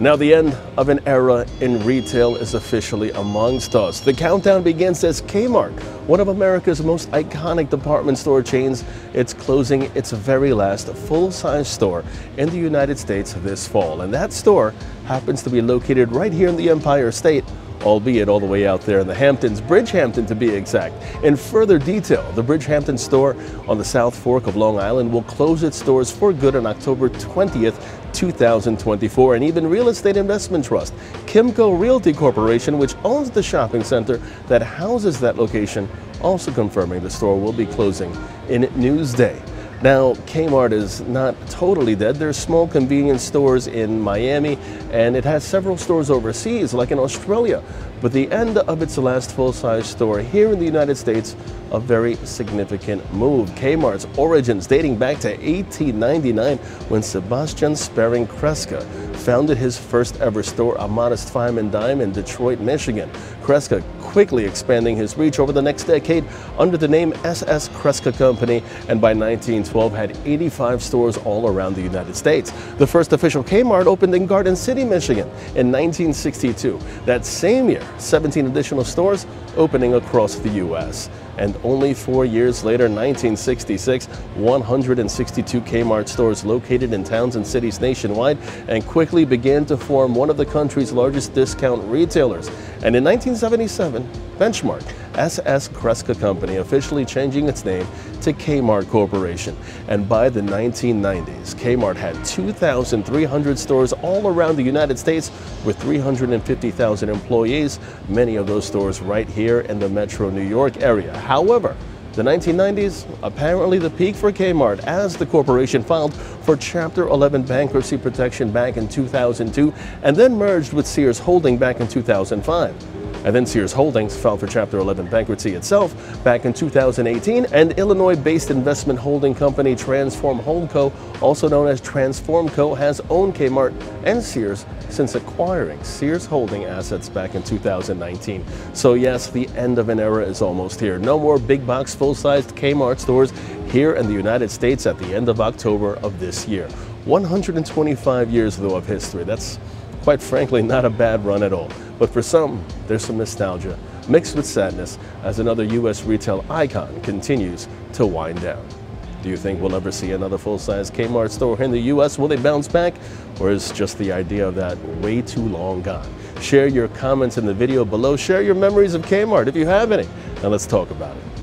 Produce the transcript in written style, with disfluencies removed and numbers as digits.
Now the end of an era in retail is officially amongst us. The countdown begins as Kmart, one of America's most iconic department store chains, is closing its very last full-size store in the United States this fall. And that store happens to be located right here in the Empire State, albeit all the way out there in the Hamptons, Bridgehampton to be exact. In further detail, the Bridgehampton store on the South Fork of Long Island will close its doors for good on October 20th, 2024. And even real estate investment trust, Kimco Realty Corporation, which owns the shopping center that houses that location, also confirming the store will be closing in Newsday. Now, Kmart is not totally dead. There's small convenience stores in Miami, and it has several stores overseas, like in Australia. But the end of its last full-size store here in the United States, a very significant move. Kmart's origins dating back to 1899, when Sebastian Spering Kresge founded his first ever store, a modest Five and Dime, in Detroit, Michigan. Kresge quickly expanding his reach over the next decade under the name S.S. Kresge Company, and by 1912 had 85 stores all around the United States. The first official Kmart opened in Garden City, Michigan in 1962. That same year, 17 additional stores opening across the U.S. And only 4 years later, 1966, 162 Kmart stores located in towns and cities nationwide, and quickly began to form one of the country's largest discount retailers. And in 1977, Benchmark, S.S. Kresge Company, officially changing its name to Kmart Corporation. And by the 1990s, Kmart had 2,300 stores all around the United States with 350,000 employees, many of those stores right here in the metro New York area. However, the 1990s, apparently the peak for Kmart, as the corporation filed for Chapter 11 bankruptcy protection back in 2002 and then merged with Sears Holdings back in 2005. And then Sears Holdings filed for Chapter 11 bankruptcy itself back in 2018, and Illinois-based investment holding company Transform Hold Co., also known as Transform Co., has owned Kmart and Sears since acquiring Sears Holding assets back in 2019. So yes, the end of an era is almost here. No more big box, full-sized Kmart stores here in the United States at the end of October of this year. 125 years, though, of history. That's quite frankly not a bad run at all. But for some, there's some nostalgia mixed with sadness as another U.S. retail icon continues to wind down. Do you think we'll ever see another full-size Kmart store in the U.S.? Will they bounce back? Or is just the idea of that way too long gone? Share your comments in the video below. Share your memories of Kmart if you have any, and let's talk about it.